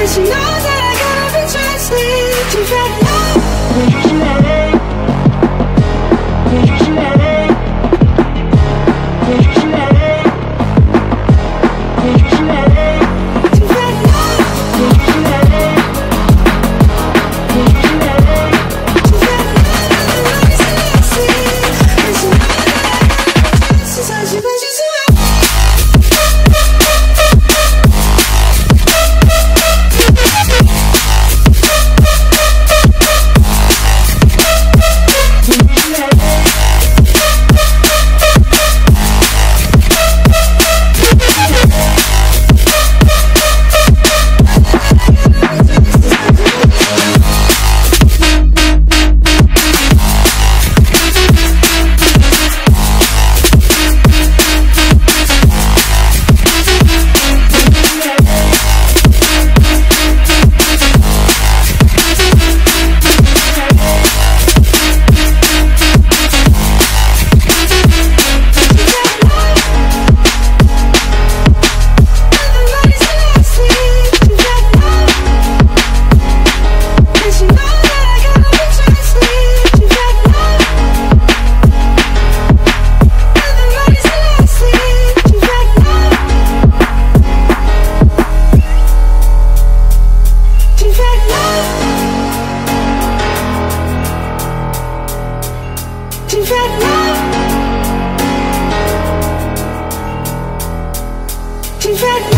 And she knows that I gotta be trusted. She's like, no, would you smell it? Would you smell it? Would you smell it? Would you smell it? She's like, no, would you smell it? Would you smell it? She's like, no, let me see, let me see. And she knows that I gotta be trusted. She's like, she's like, she's like, no. She's like, no.